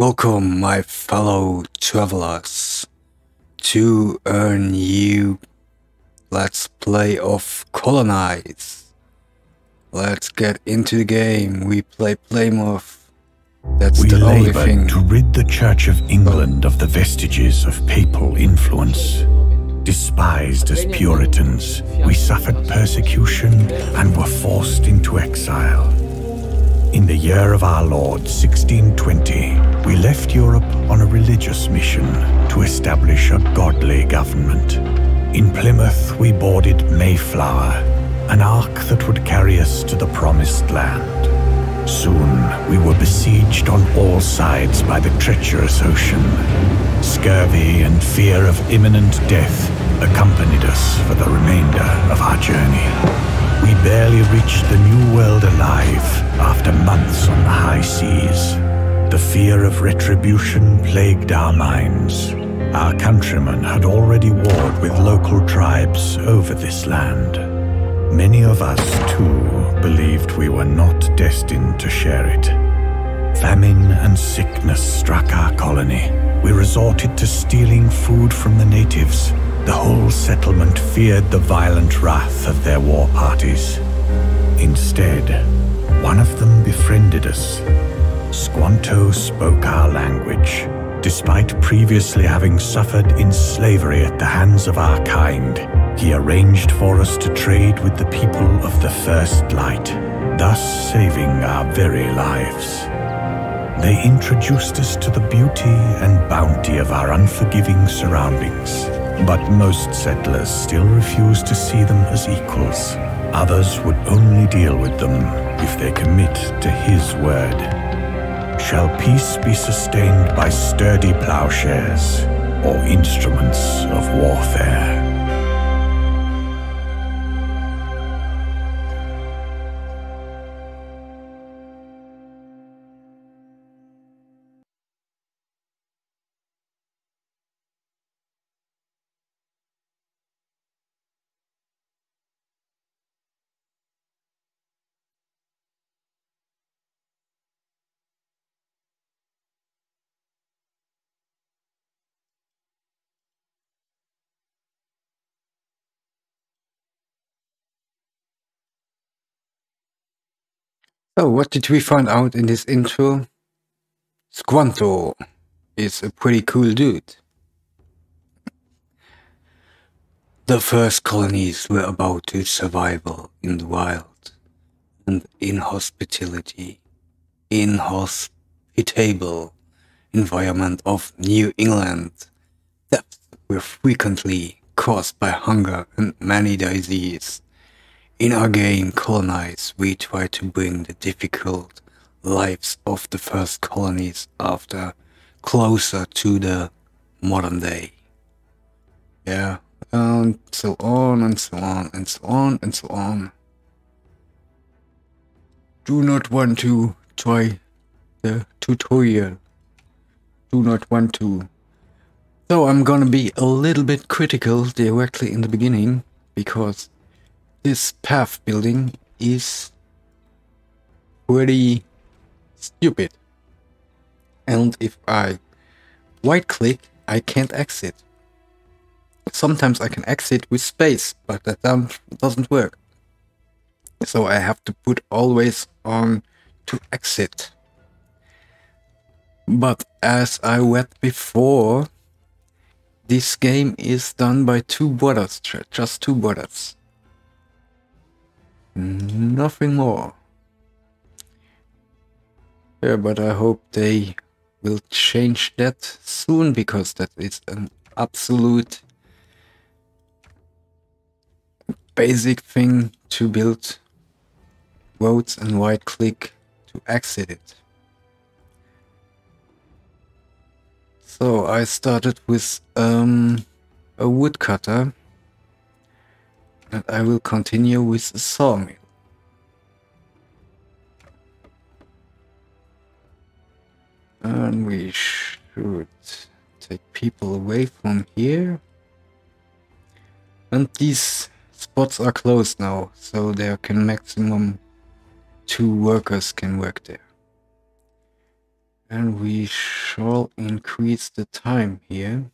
Welcome, my fellow travelers, to a new Let's Play of Colonize. Let's get into the game. We play Plymouth. That's the only thing. We labor to rid the Church of England of the vestiges of papal influence. Despised as Puritans, we suffered persecution and were forced into exile. In the year of our Lord, 1620, we left Europe on a religious mission to establish a godly government. In Plymouth, we boarded Mayflower, an ark that would carry us to the promised land. Soon, we were besieged on all sides by the treacherous ocean. Scurvy and fear of imminent death accompanied us for the remainder of our journey. We barely reached the New World alive after months on the high seas. The fear of retribution plagued our minds. Our countrymen had already warred with local tribes over this land. Many of us, too, believed we were not destined to share it. Famine and sickness struck our colony. We resorted to stealing food from the natives. The whole settlement feared the violent wrath of their war parties. Instead, one of them befriended us. Squanto spoke our language. Despite previously having suffered in slavery at the hands of our kind, he arranged for us to trade with the people of the First Light, thus saving our very lives. They introduced us to the beauty and bounty of our unforgiving surroundings. But most settlers still refused to see them as equals. Others would only deal with them if they commit to his word. Shall peace be sustained by sturdy plowshares or instruments of warfare? So what did we find out in this intro? Squanto is a pretty cool dude. The first colonies were about to survival in the wild and inhospitable environment of New England that were frequently caused by hunger and many diseases. In our game, Colonize, we try to bring the difficult lives of the first colonies closer to the modern day. Yeah, and so on and so on and so on and so on. Do not want to try the tutorial. Do not want to. So I'm gonna be a little bit critical directly in the beginning, because this path building is pretty stupid. And if I right click, I can't exit. Sometimes I can exit with space, but that doesn't work. So I have to put always on to exit. But as I read before, this game is done by two brothers, just two brothers. Nothing more. Yeah, but I hope they will change that soon, because that is an absolute basic thing to build roads and right click to exit it. So I started with a woodcutter, and I will continue with a sawmill. And we should take people away from here. And these spots are closed now, so there can maximum 2 workers can work there. and we shall increase the time here.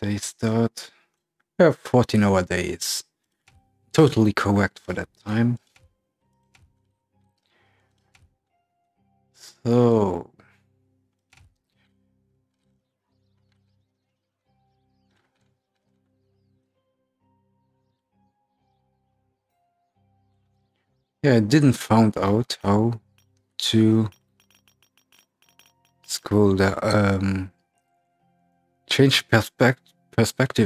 They start 14-hour days. Totally correct for that time. So yeah, I didn't find out how to scroll the change perspective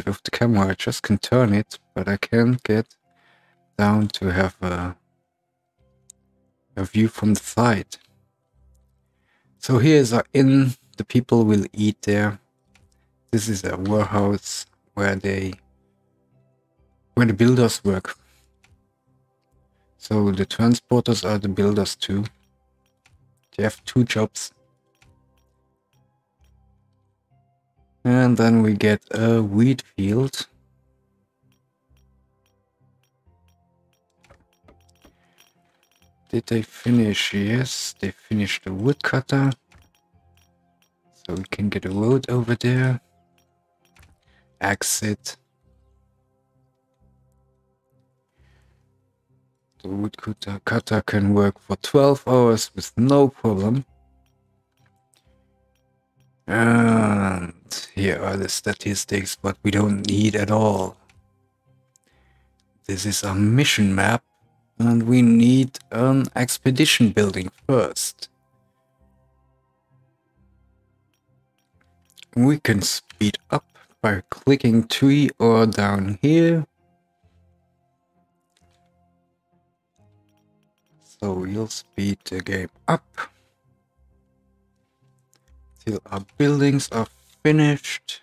of the camera. I just can turn it, but I can't get down to have a view from the side. So here's our inn. The people will eat there. This is a warehouse where the builders work. So the transporters are the builders too. They have two jobs. And then we get a wheat field. Did they finish? Yes, they finished the woodcutter. So we can get a road over there. Exit. The woodcutter can work for 12 hours with no problem. And here are the statistics, but we don't need at all. This is our mission map, and we need an expedition building first. We can speed up by clicking 3 or down here. So we'll speed the game up till our buildings are finished.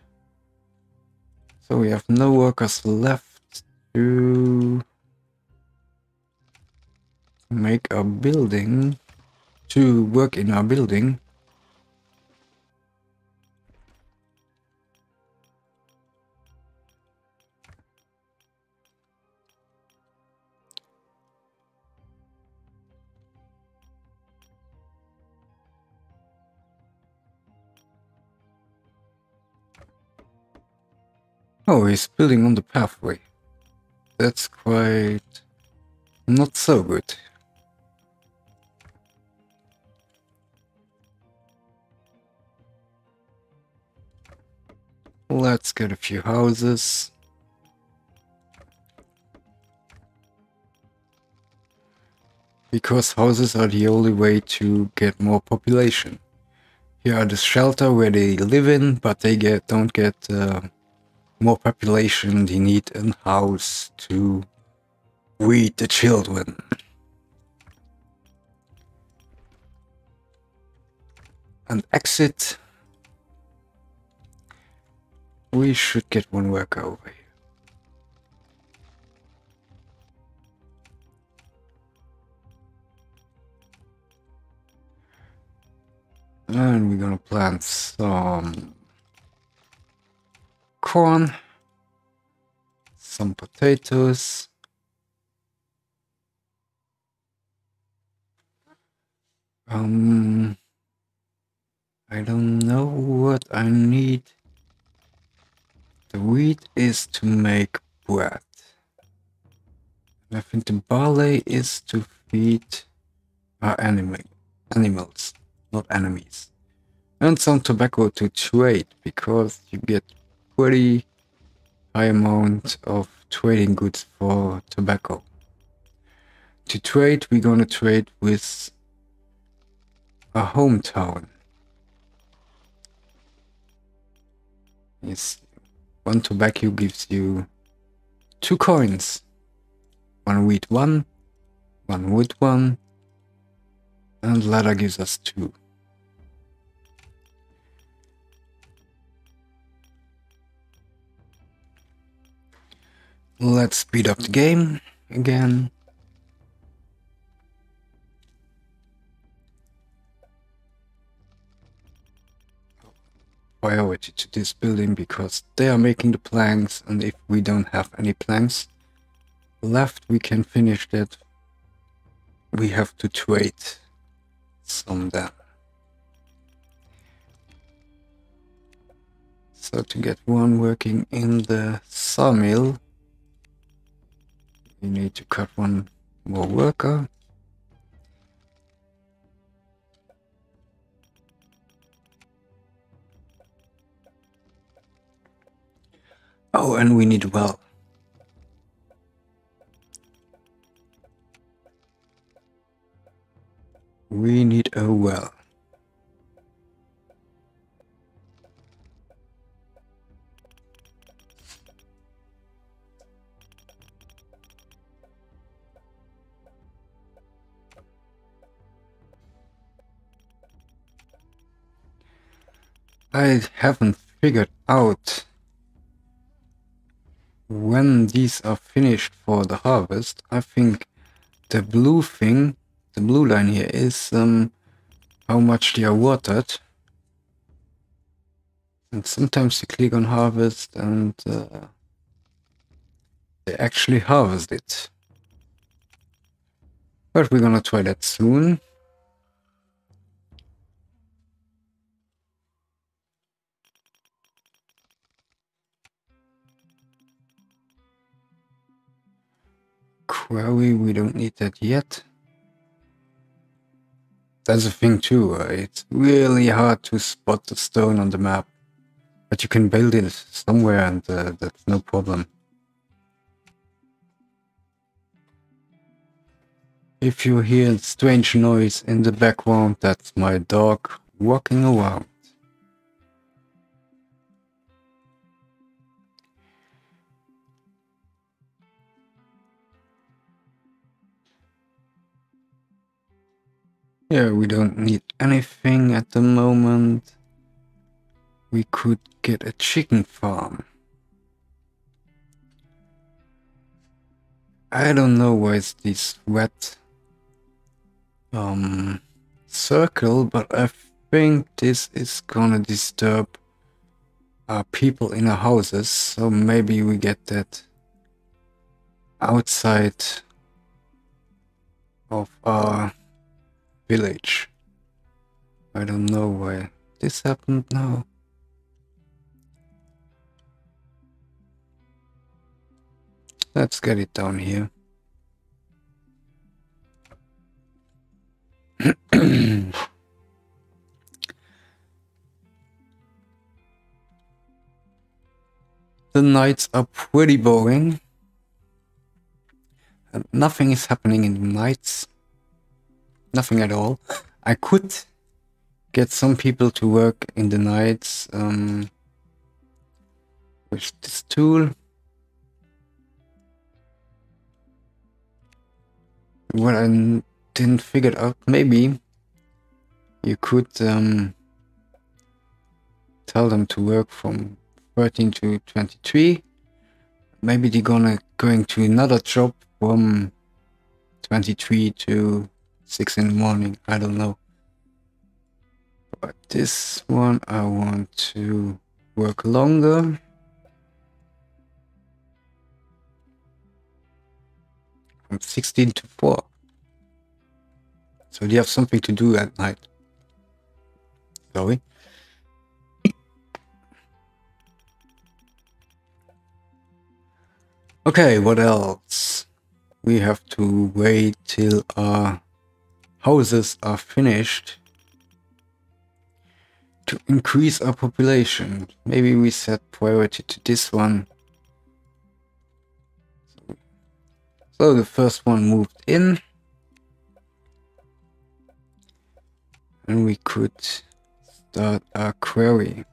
So we have no workers left to make our building, to work in our building. Oh, he's building on the pathway. That's quite not so good. Let's get a few houses. Because houses are the only way to get more population. Here are the shelter where they live in, but they don't get more population. They need a house to breed the children. And exit. We should get one worker over here. And we're gonna plant some corn, some potatoes, I don't know what I need. The wheat is to make bread. I think the barley is to feed our animals, not enemies. And some tobacco to trade, because you get pretty high amount of trading goods for tobacco. To trade, we're gonna trade with our hometown. Yes. One tobacco gives you 2 coins. 1 wheat 1, 1 wood 1, and leather gives us 2. Let's speed up the game again. Priority to this building because they are making the planks, and if we don't have any planks left, we can finish that. We have to trade some down. So to get one working in the sawmill, we need to cut one more worker. Oh, and we need a well. We need a well. I haven't figured out when these are finished for the harvest. I think the blue thing, the blue line here, is how much they are watered. And sometimes you click on harvest and they actually harvest it. But we're gonna try that soon. Quarry, we don't need that yet. That's the thing too, it's really hard to spot the stone on the map. But you can build it somewhere and that's no problem. If you hear strange noise in the background, that's my dog walking around. Yeah, we don't need anything at the moment. We could get a chicken farm. I don't know why it's this red circle, but I think this is gonna disturb our people in our houses, so maybe we get that outside of our village. I don't know why this happened now. Let's get it down here. The nights are pretty boring. And nothing is happening in the nights. Nothing at all. I could get some people to work in the nights with this tool. What I didn't figure out, maybe you could tell them to work from 13 to 23. Maybe they're going to another job from 23 to 6 in the morning, I don't know. But this one I want to work longer. From 16 to 4. So they have something to do at night. Sorry. Okay, what else? We have to wait till our houses are finished to increase our population. Maybe we set priority to this one. So the first one moved in. And we could start our quarry.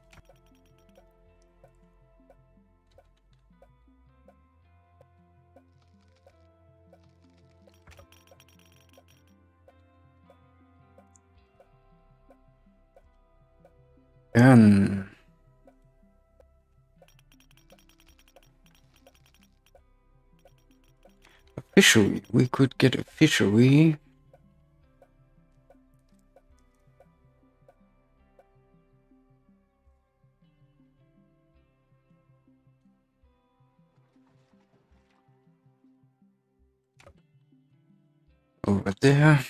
And a fishery, we could get a fishery. Over there.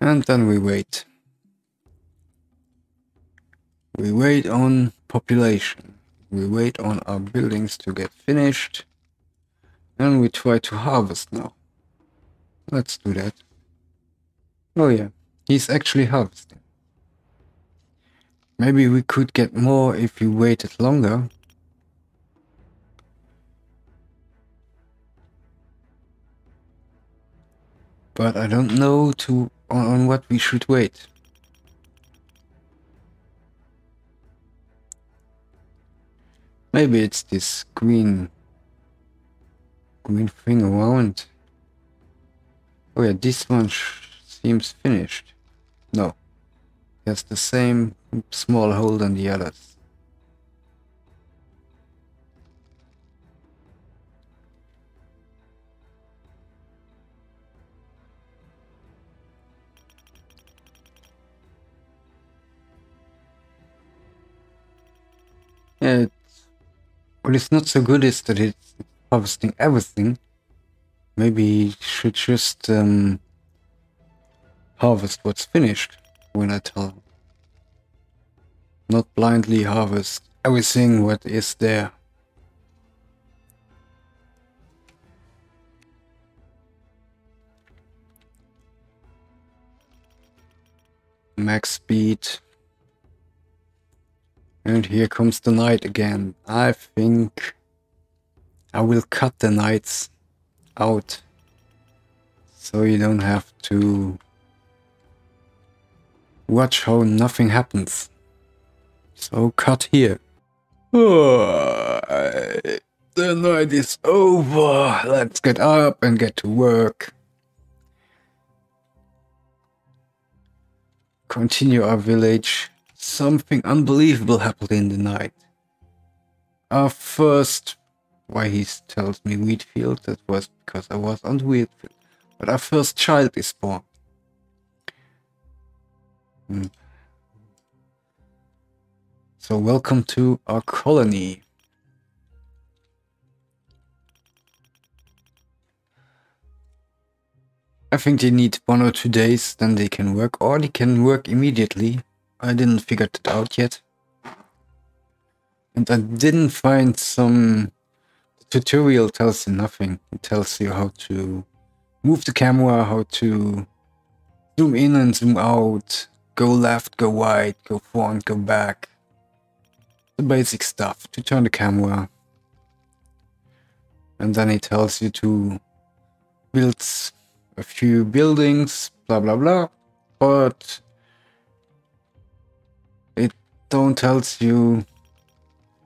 And then we wait. We wait on population. We wait on our buildings to get finished. And we try to harvest now. Let's do that. Oh yeah, he's actually harvesting. Maybe we could get more if we waited longer. But I don't know on what we should wait. Maybe it's this green thing around. Oh yeah, this one seems finished. No, it has the same small hole than the others. Yeah, what is not so good is that it's harvesting everything. Maybe you should just harvest what's finished when I tell them. Not blindly harvest everything what is there. Max speed. And here comes the night again. I think I will cut the nights out so you don't have to watch how nothing happens. So cut here. Oh, the night is over. Let's get up and get to work. Continue our village. Something unbelievable happened in the night. Our first... Why he tells me Wheatfield? That was because I was on Wheatfield. But our first child is born. So welcome to our colony. I think they need 1 or 2 days, then they can work. Or they can work immediately. I didn't figure that out yet. And I didn't find some... The tutorial tells you nothing. It tells you how to move the camera, how to zoom in and zoom out, go left, go right, go front, go back. The basic stuff, to turn the camera. And then it tells you to build a few buildings, blah blah blah. But... don't tells you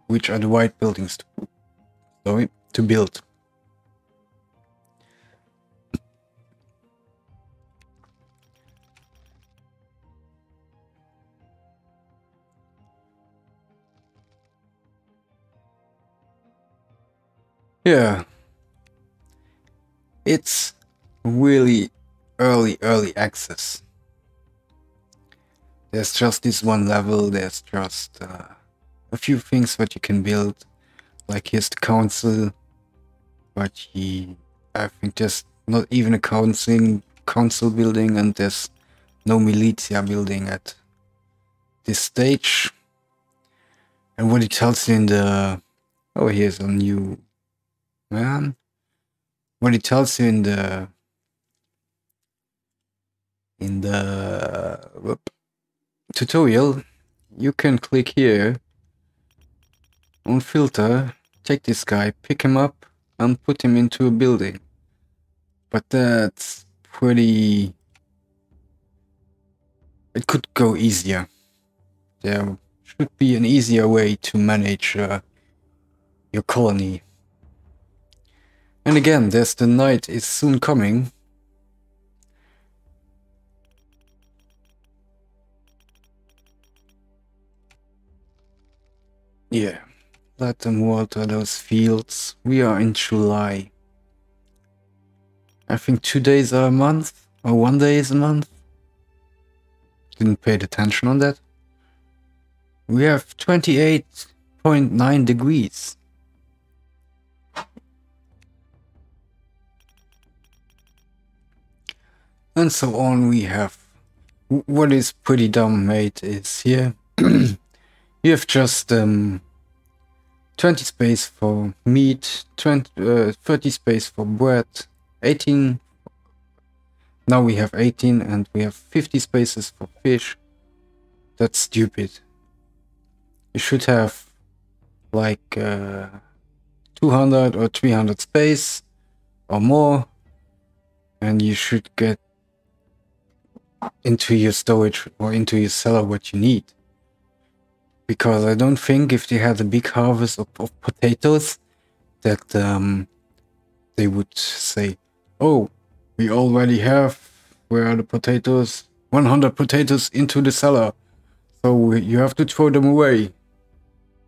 which are the right buildings to build. Yeah, it's really early access. There's just this one level, there's just a few things that you can build. Like here's the council, but I think there's not even a council building, and there's no militia building at this stage. And what it tells you in the... Oh, here's a new man. What it tells you in the... Whoop. Tutorial, you can click here on filter, take this guy, pick him up and put him into a building. But that's pretty... It could go easier. There should be an easier way to manage your colony. And again, there's the night is soon coming. Yeah, let them water those fields. We are in July. I think 2 days are a month, or 1 day is a month. Didn't pay attention on that. We have 28.9 degrees. And so on we have. What is pretty dumb made is here. You have just 20 space for meat, 30 space for bread, 18. Now we have 18 and we have 50 spaces for fish. That's stupid. You should have like 200 or 300 space or more, and you should get into your storage or into your cellar what you need. Because I don't think if they had a big harvest of potatoes that they would say, oh, we already have, where are the potatoes? 100 potatoes into the cellar, so you have to throw them away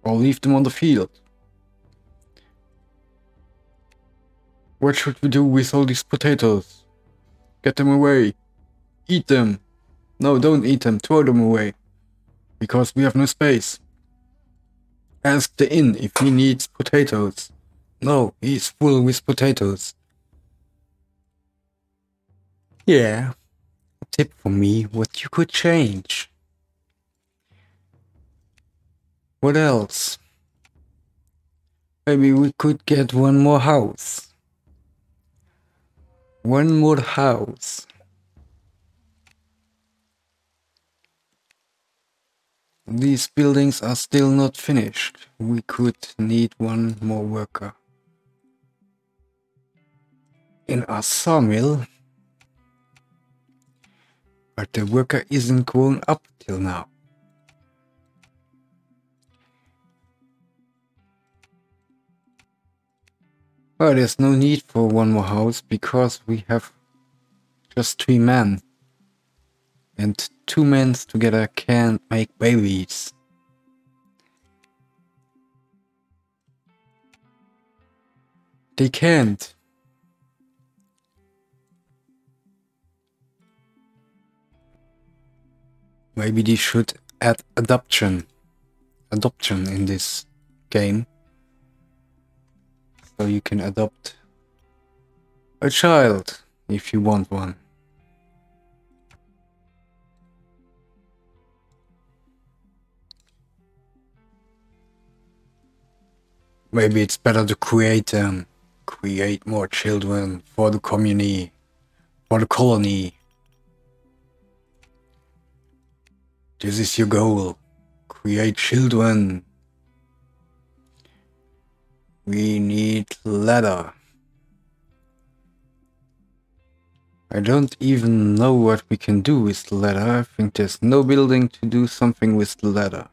or leave them on the field. What should we do with all these potatoes? Get them away. Eat them. No, don't eat them. Throw them away. Because we have no space. Ask the inn if he needs potatoes. No, he's full with potatoes. Yeah. A tip for me, what you could change. What else? Maybe we could get one more house. One more house. These buildings are still not finished. We could need one more worker. In our sawmill. But the worker isn't grown up till now. Well, there's no need for one more house because we have just 3 men. And 2 men together can't make babies. They can't. Maybe they should add adoption in this game. So you can adopt a child if you want one. Maybe it's better to create more children for the community, for the colony. This is your goal. Create children. We need leather. I don't even know what we can do with leather. I think there's no building to do something with leather.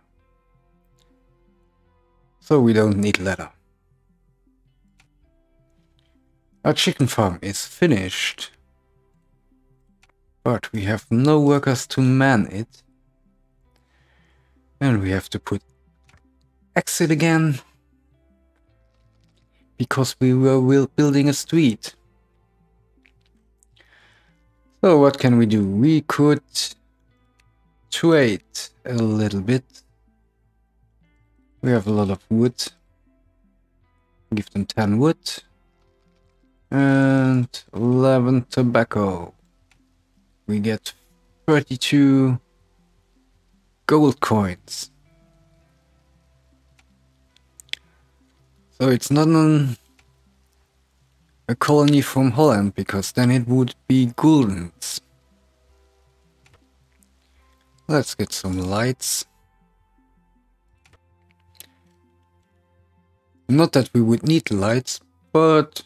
So we don't need leather. Our chicken farm is finished. But we have no workers to man it. And we have to put exit again. Because we were building a street. So what can we do? We could trade a little bit. We have a lot of wood. Give them 10 wood. And 11 tobacco. We get 32 gold coins. So it's not a colony from Holland, because then it would be guldens. Let's get some lights. Not that we would need lights, but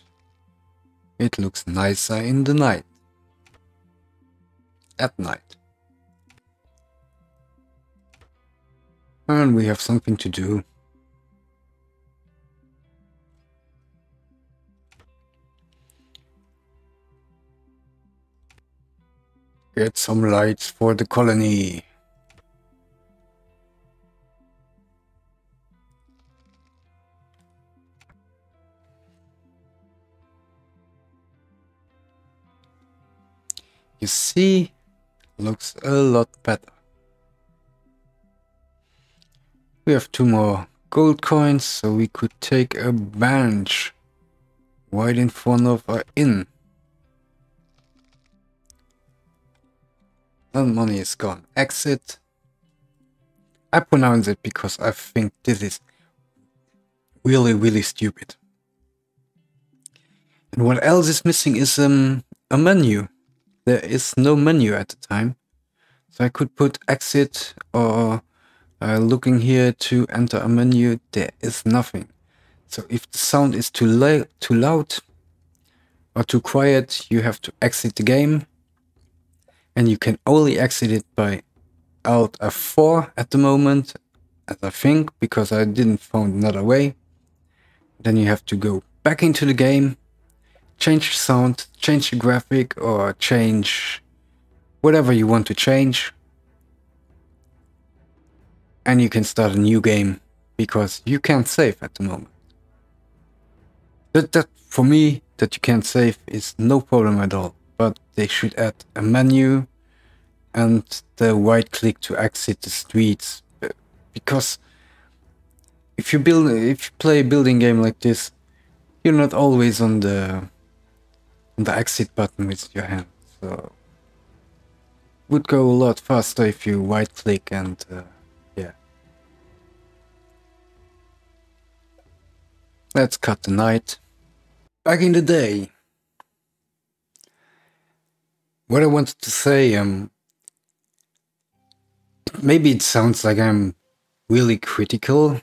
it looks nicer in the night. At night. And we have something to do. Get some lights for the colony. You see, looks a lot better. We have 2 more gold coins, so we could take a bench right in front of our inn. And money is gone. Exit. I pronounce it because I think this is really, really stupid. And what else is missing is a menu. There is no menu at the time. So I could put exit or looking here to enter a menu. There is nothing. So if the sound is too loud or too quiet, you have to exit the game. And you can only exit it by Alt F4 at the moment, as I think, because I didn't find another way. Then you have to go back into the game, change the sound, change the graphic, or change whatever you want to change. And you can start a new game, because you can't save at the moment. That for me, that you can't save is no problem at all. But they should add a menu and the right click to exit the streets, because if you play a building game like this, you're not always on the exit button with your hand. So it would go a lot faster if you right click and yeah. Let's cut the night. Back in the day. What I wanted to say, maybe it sounds like I'm really critical,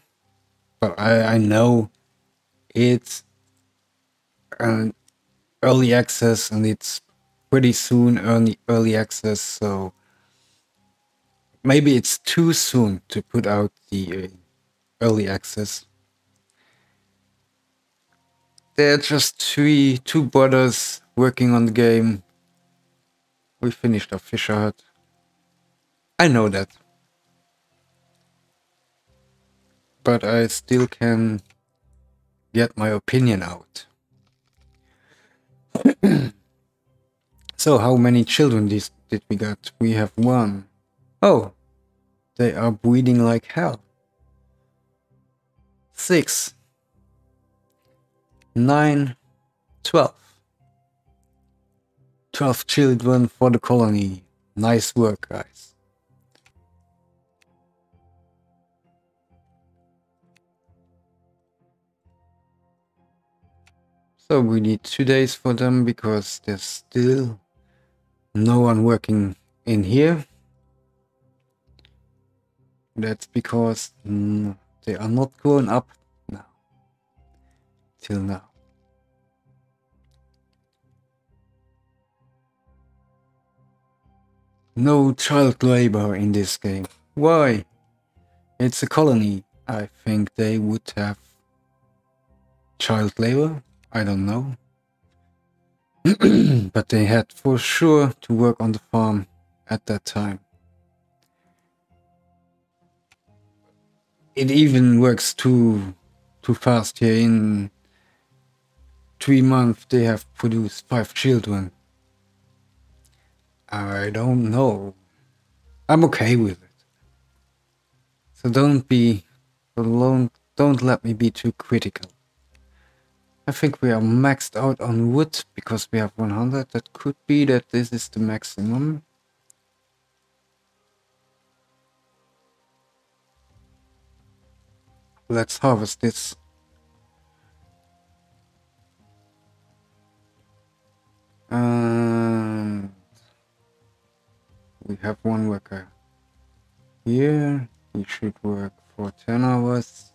but I know it's an early access and it's pretty soon early access, so maybe it's too soon to put out the early access. There are just two brothers working on the game. We finished our Fisher Hut. I know that. But I still can get my opinion out. So how many children did we get? We have one. Oh, they are breeding like hell. 6. 9. 12. 12 children for the colony. Nice work, guys. So we need 2 days for them because there's still no one working in here. That's because they are not grown up now. Till now. No child labor in this game. Why? It's a colony. I think they would have child labor. I don't know. But they had for sure to work on the farm at that time. It even works too fast here. In 3 months they have produced 5 children. I don't know. I'm okay with it. So don't be alone. Don't let me be too critical. I think we are maxed out on wood because we have 100. That could be that this is the maximum. Let's harvest this. We have one worker here. He should work for 10 hours.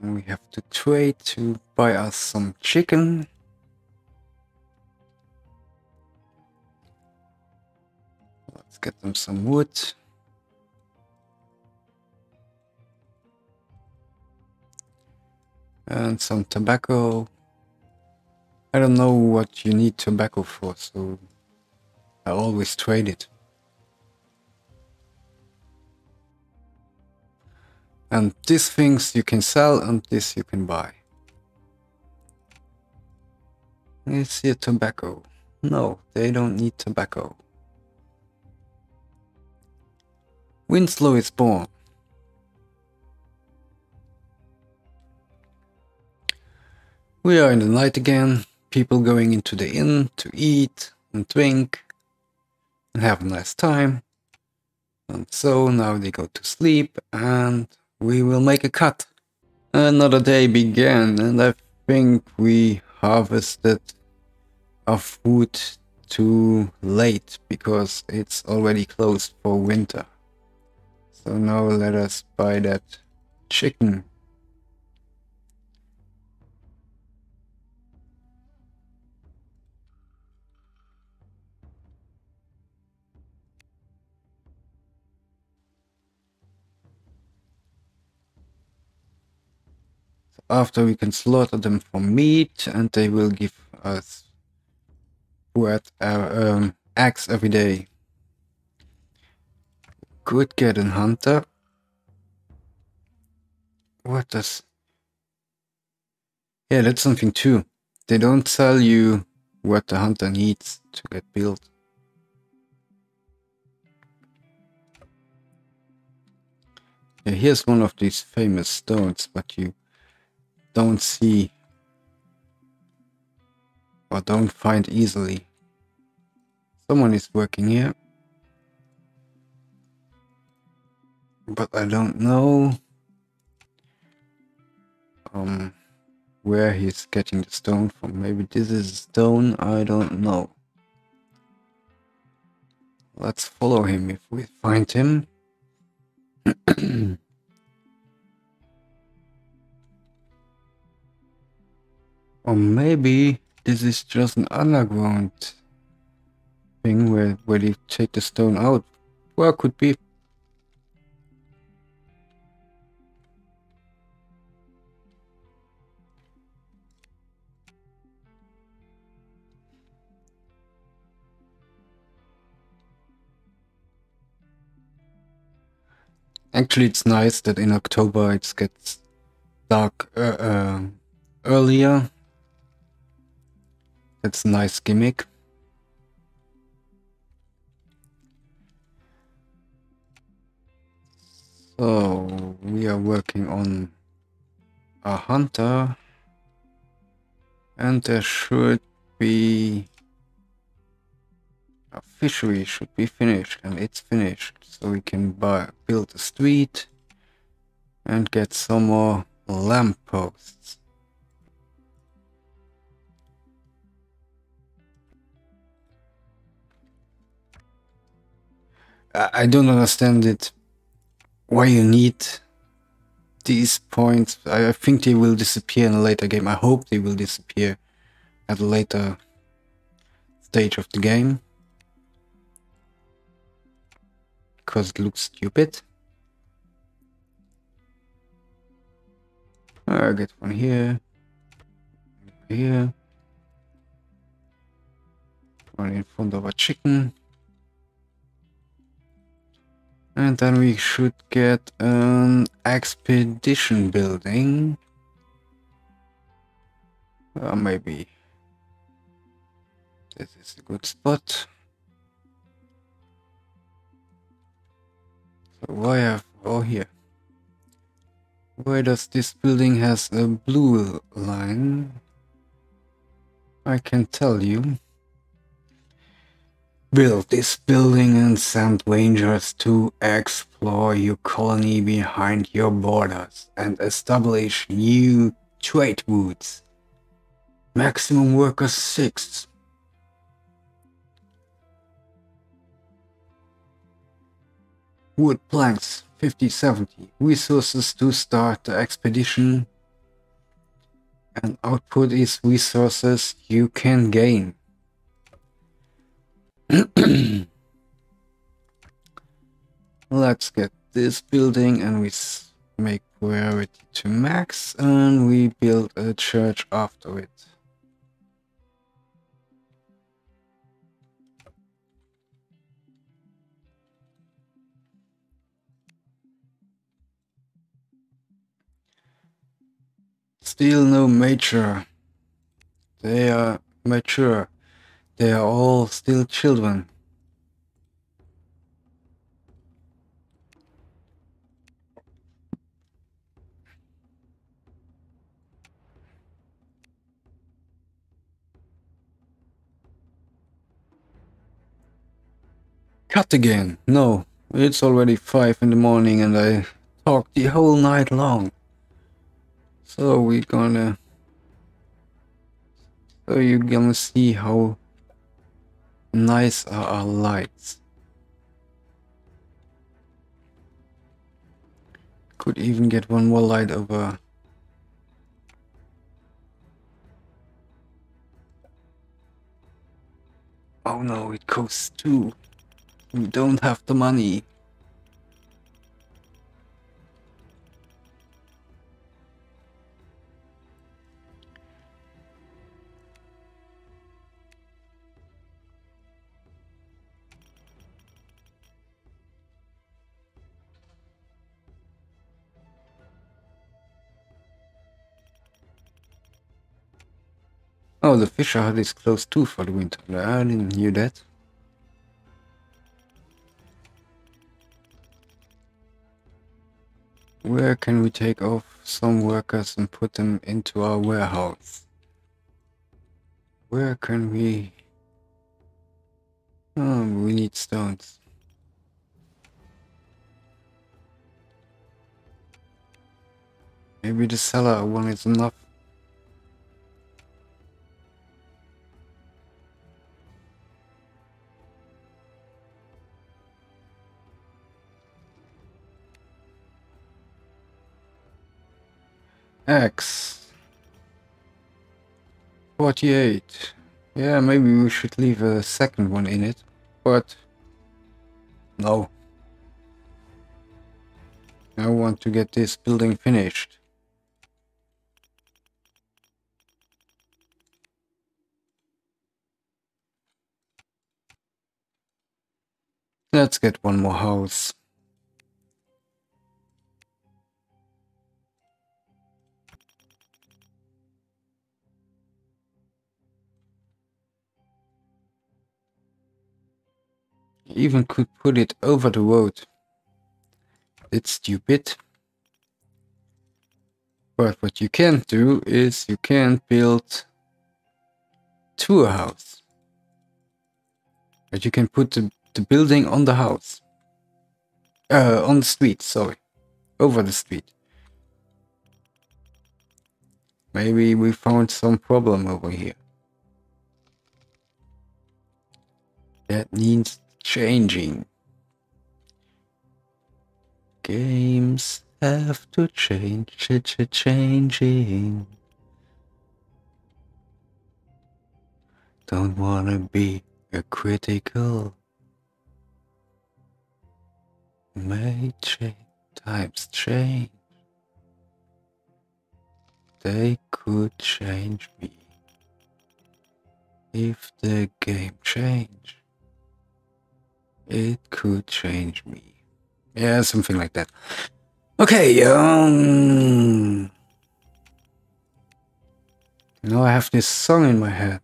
And we have to trade to buy us some chicken. Let's get them some wood. And some tobacco. I don't know what you need tobacco for, so I always trade it. And these things you can sell and this you can buy. Is here tobacco? No, they don't need tobacco. Winslow is born. We are in the night again. People going into the inn to eat and drink. And have a nice time. And so now they go to sleep and we will make a cut. Another day began, and I think we harvested our food too late because it's already closed for winter. So now let us buy that chicken. After we can slaughter them for meat, and they will give us axe every day. Could get a hunter. What does... Yeah, that's something too. They don't tell you what the hunter needs to get built. Yeah, here's one of these famous stones, but you don't see or don't find easily. Someone is working here, but I don't know where he's getting the stone from. Maybe this is stone, I don't know. Let's follow him if we find him. Or maybe this is just an underground thing where they take the stone out. Well, could be. Actually, it's nice that in October it gets dark earlier. That's a nice gimmick. So we are working on a hunter, and there should be a fishery should be finished, and it's finished. So we can build a street and get some more lampposts. I don't understand it, why you need these points. I think they will disappear in a later game. I hope they will disappear at a later stage of the game, because it looks stupid. I get one here, here, one in front of a chicken. And then we should get an expedition building. Maybe this is a good spot. So why have... oh, here. Why does this building has a blue line? I can tell you. Build this building and send rangers to explore your colony behind your borders and establish new trade routes. Maximum workers 6. Wood planks 50-70. Resources to start the expedition. And output is resources you can gain. Let's get this building and we make rarity to max, and we build a church after it. Still no mature. They are mature. They are all still children. Cut again. No, It's already 5 in the morning and I talked the whole night long. So you're gonna see how nice are our lights. Could even get one more light over. Oh no, it costs 2. We don't have the money. Oh, the Fisher Hut is closed too for the winter. I didn't hear that. Where can we take off some workers and put them into our warehouse? Where can we... Oh, we need stones. Maybe the cellar one is enough. X 48. Yeah, maybe we should leave a second one in it, but no. I want to get this building finished. Let's get one more house. Even could put it over the road. It's stupid. But what you can't do is you can't build to a house. But you can put the building on the house. On the street, sorry. Over the street. Maybe we found some problem over here. That needs changing. Games have to change, changing. Don't wanna be a critical. May times change. They could change me if the game changed. It could change me. Yeah, something like that. Okay, now I have this song in my head.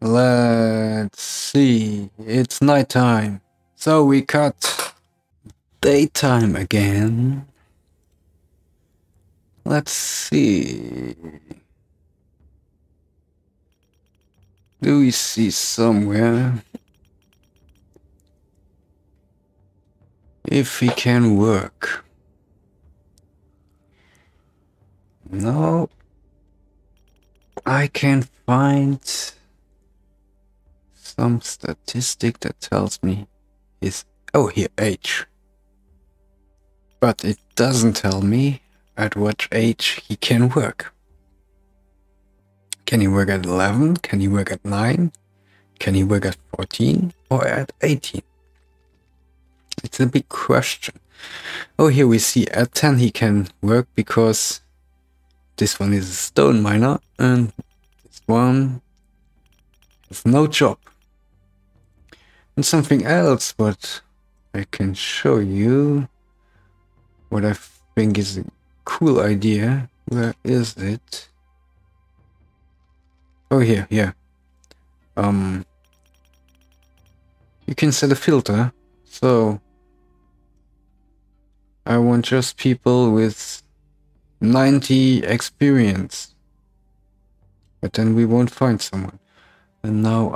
Let's see. It's nighttime. So we cut daytime again. Let's see. Do we see somewhere if we can work? No, I can find some statistic that tells me is, oh, here, age. But it doesn't tell me at what age he can work. Can he work at 11? Can he work at 9? Can he work at 14 or at 18? It's a big question. Oh, here we see at 10 he can work because this one is a stone miner and this one has no job. And something else, but I can show you what I think is a cool idea. Where is it? Oh, here, yeah. You can set a filter, so I want just people with 90 experience. But then we won't find someone. And now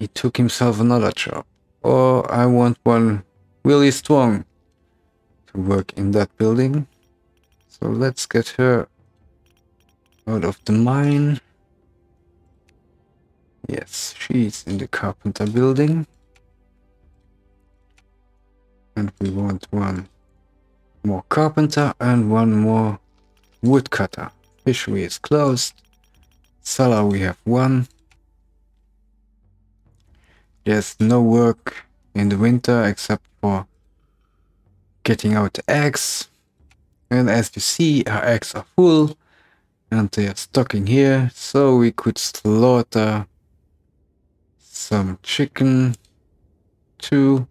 he took himself another job. Or I want one really strong to work in that building. So let's get her out of the mine. Yes, she's in the carpenter building. And we want one more carpenter and one more woodcutter. Fishery is closed. Cellar we have one. There's no work in the winter except for getting out the eggs. And as you see, our eggs are full and they are stocking here, so we could slaughter some chicken. 2,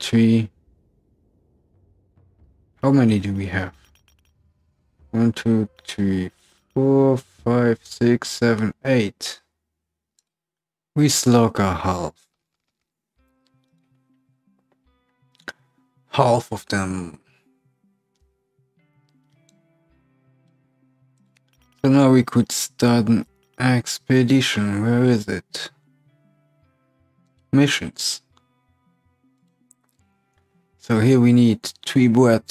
3. How many do we have? 1, 2, 3, 4, 5, 6, 7, 8. We slaughter half of them. So now we could start an expedition. Where is it? Missions. So here we need 3 bread,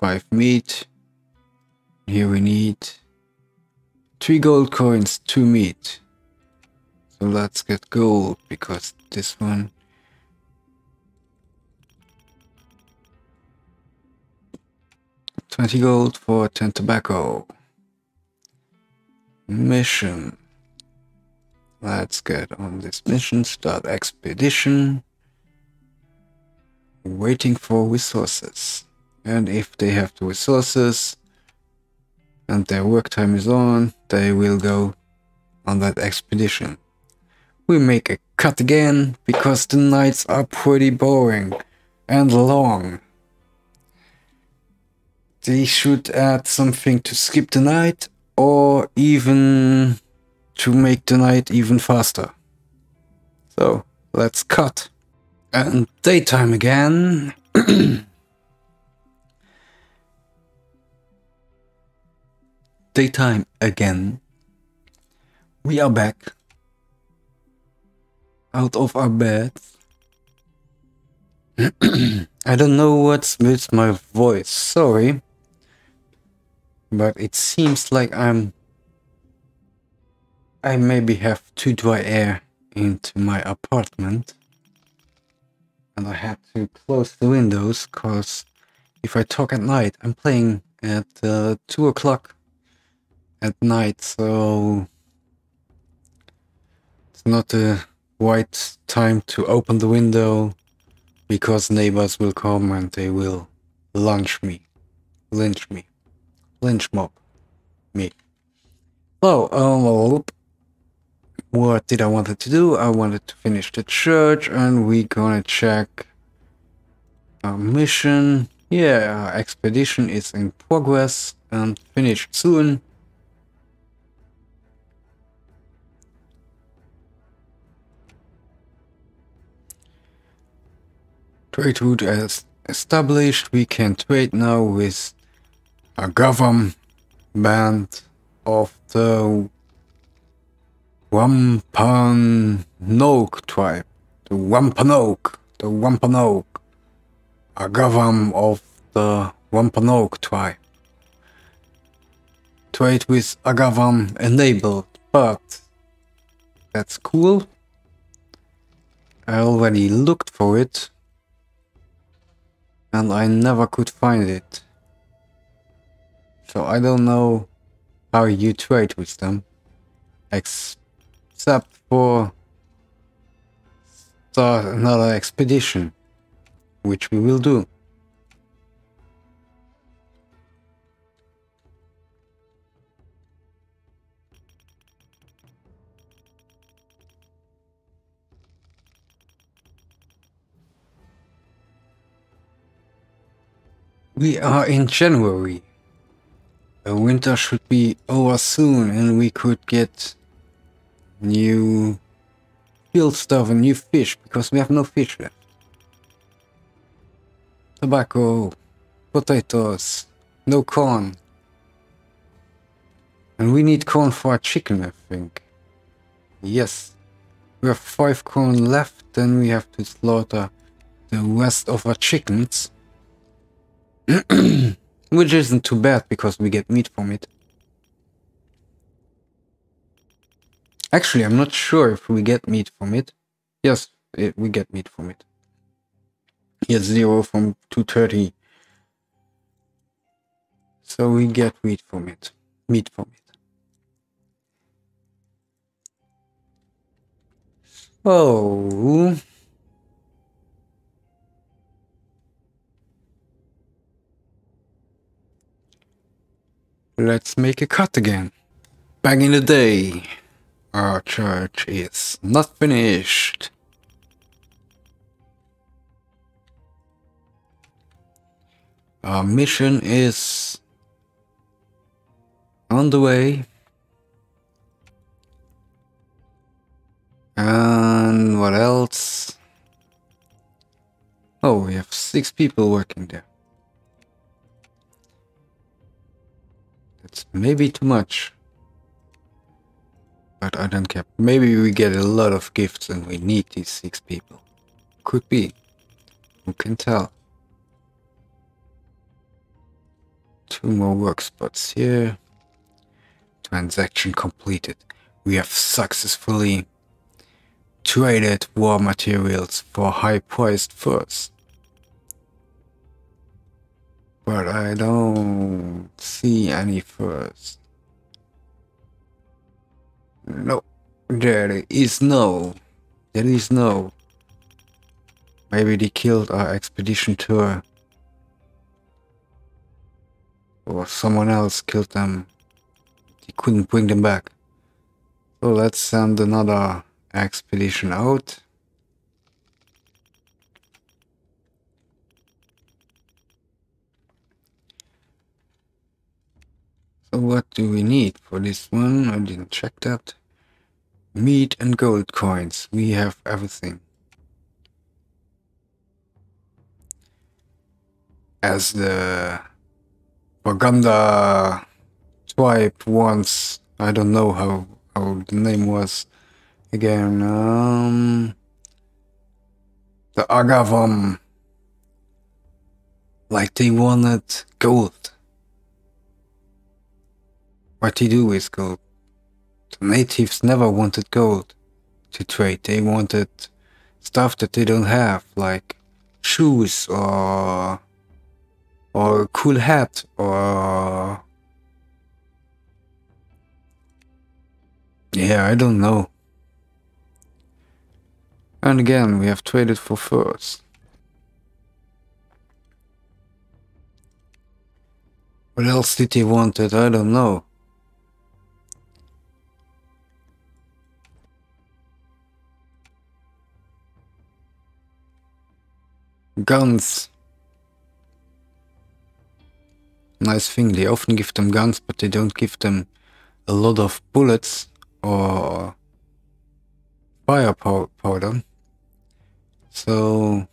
5 meat. Here we need 3 gold coins, 2 meat. So let's get gold, because this one $20 gold for 10 tobacco. Mission. Let's get on this mission. Start expedition. Waiting for resources. And if they have the resources and their work time is on, they will go on that expedition. We make a cut again because the nights are pretty boring and long. They should add something to skip the night, or even to make the night even faster. So let's cut. And daytime again. Daytime again. We are back. Out of our beds. I don't know what's with my voice, sorry. But it seems like I maybe have too dry air into my apartment. And I had to close the windows, cause if I talk at night, I'm playing at 2 o'clock at night, so it's not a right time to open the window, because neighbors will come and they will lynch mob me. So, what did I wanted to do? I wanted to finish the church, and we're gonna check our mission. Yeah, our expedition is in progress and finished soon. Trade route as established. We can trade now with Agawam band of the Wampanoag tribe. The Wampanoag. Agawam of the Wampanoag tribe. Trade with Agawam enabled, but that's cool. I already looked for it and I never could find it. So I don't know how you trade with them, except for start another expedition, which we will do. We are in January. The winter should be over soon and we could get new kill stuff and you fish, because we have no fish left. Tobacco, potatoes, no corn. And we need corn for our chicken, I think. Yes. We have 5 corn left, then we have to slaughter the rest of our chickens. Which isn't too bad, because we get meat from it. Actually, I'm not sure if we get meat from it. Yes, we get meat from it. Yes, 0 from 230. So we get meat from it. Meat from it. So... let's make a cut again. Back in the day. Our church is not finished. Our mission is on the way. And what else? Oh, we have 6 people working there. That's maybe too much. But I don't care. Maybe we get a lot of gifts and we need these 6 people. Could be. Who can tell? 2 more work spots here. Transaction completed. We have successfully traded war materials for high-priced furs. But I don't see any furs. No, there is no. Maybe they killed our expedition tour. Or someone else killed them. They couldn't bring them back. So let's send another expedition out. So what do we need for this one? I didn't check that. Meat and gold coins. We have everything. As the Baganda tribe once, I don't know how the name was again. The Agawam. Like they wanted gold. What they do is gold. The natives never wanted gold to trade. They wanted stuff that they don't have, like shoes or a cool hat or... yeah, I don't know. And again, we have traded for furs. What else did they wanted? I don't know. Guns. Nice thing, they often give them guns, but they don't give them a lot of bullets or powder. So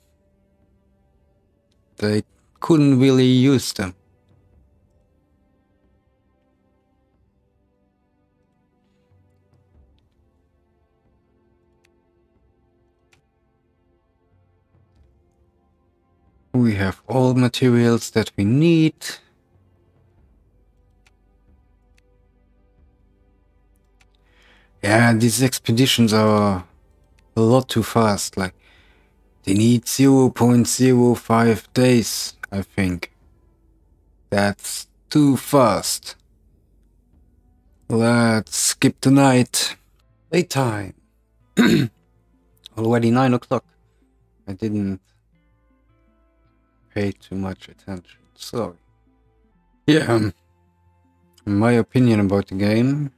they couldn't really use them. We have all materials that we need. Yeah, these expeditions are a lot too fast. Like, they need 0.05 days, I think. That's too fast. Let's skip the night. Daytime. Already 9 o'clock. I didn't pay too much attention, sorry. Yeah, my opinion about the game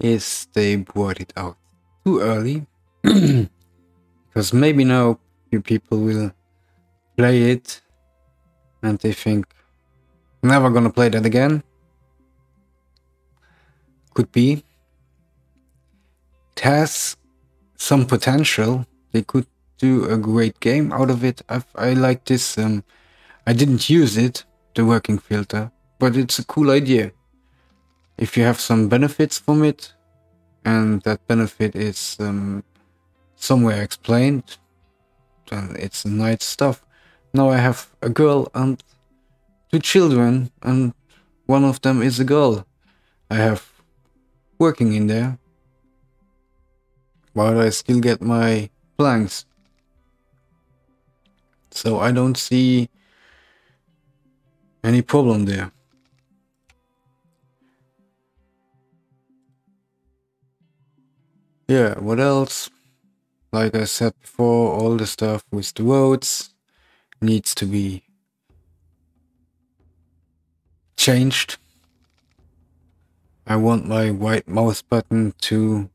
is they brought it out too early, because maybe now few people will play it and they think, never gonna play that again. Could be. It has some potential. They could do a great game out of it. I like this. I didn't use it, the working filter, but it's a cool idea. If you have some benefits from it, and that benefit is somewhere explained, then it's nice stuff. Now I have a girl and 2 children, and one of them is a girl I have working in there, but I still get my planks. So I don't see any problem there. Yeah, what else? Like I said before, all the stuff with the roads needs to be changed. I want my white mouse button to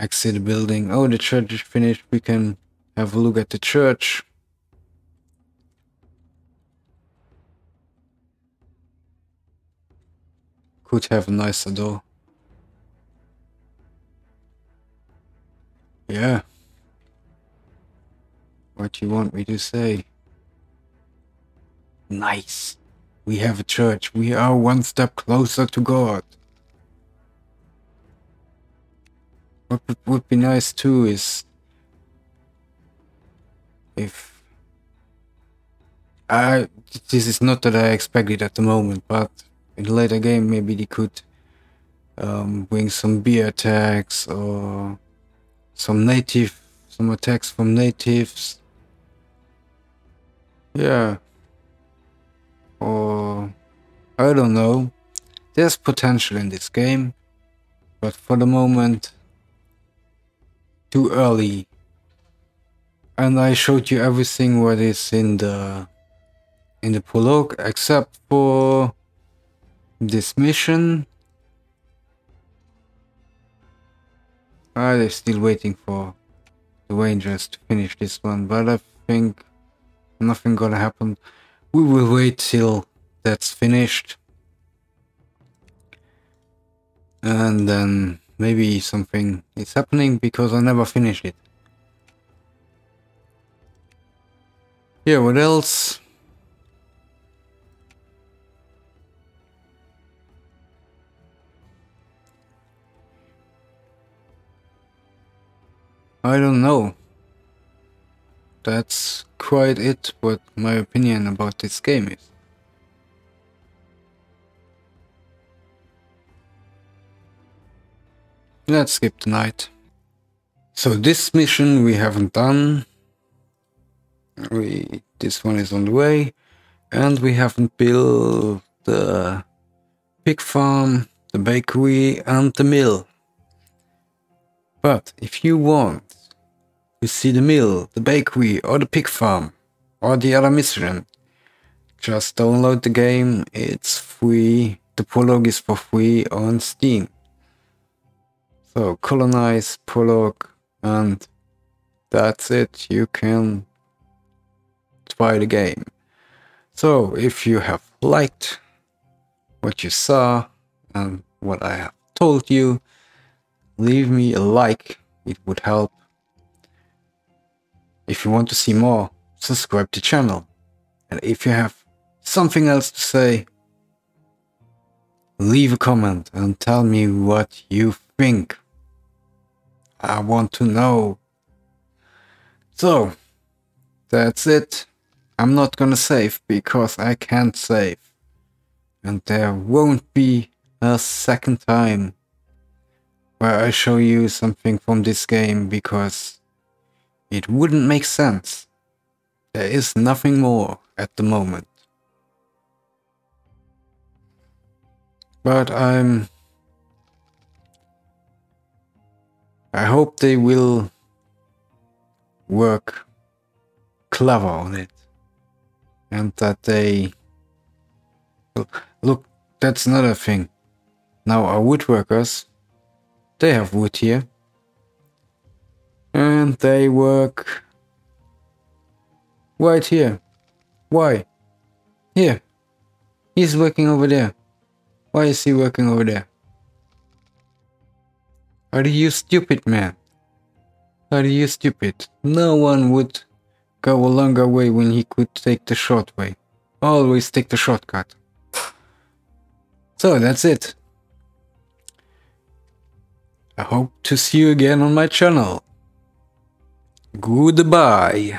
exit the building. Oh, the church is finished. We can have a look at the church. Could have a nicer door. Yeah. What do you want me to say? Nice. We have a church. We are one step closer to God. What would be nice too is if this is not that I expect it at the moment, but in the later game maybe they could bring some beer attacks or some attacks from natives. Yeah. Or I don't know. There's potential in this game, but for the moment too early. And I showed you everything what is in the prologue except for this mission. I'm still waiting for the Rangers to finish this one, but I think nothing gonna happen. We will wait till that's finished, and then maybe something is happening, because I never finished it. Yeah, what else? I don't know. That's quite it, what my opinion about this game is. Let's skip the night. So this mission we haven't done. This one is on the way. And we haven't built the pig farm, the bakery and the mill. But if you want to see the mill, the bakery or the pig farm or the other mission, just download the game. It's free. The prologue is for free on Steam. So Colonize Prologue, and that's it. You can try the game. So if you have liked what you saw and what I have told you, leave me a like, it would help. If you want to see more, subscribe to the channel. And if you have something else to say, leave a comment and tell me what you think. I want to know. So, that's it. I'm not gonna save, because I can't save. And there won't be a second time where I show you something from this game, because it wouldn't make sense. There is nothing more at the moment. But I hope they will work clever on it. And that they... Look, that's another thing. Now our woodworkers, they have wood here, and they work right here. Why? Here. He's working over there. Why is he working over there? Are you stupid, man? Are you stupid? No one would go a longer way when he could take the short way. Always take the shortcut. So that's it. I hope to see you again on my channel. Goodbye.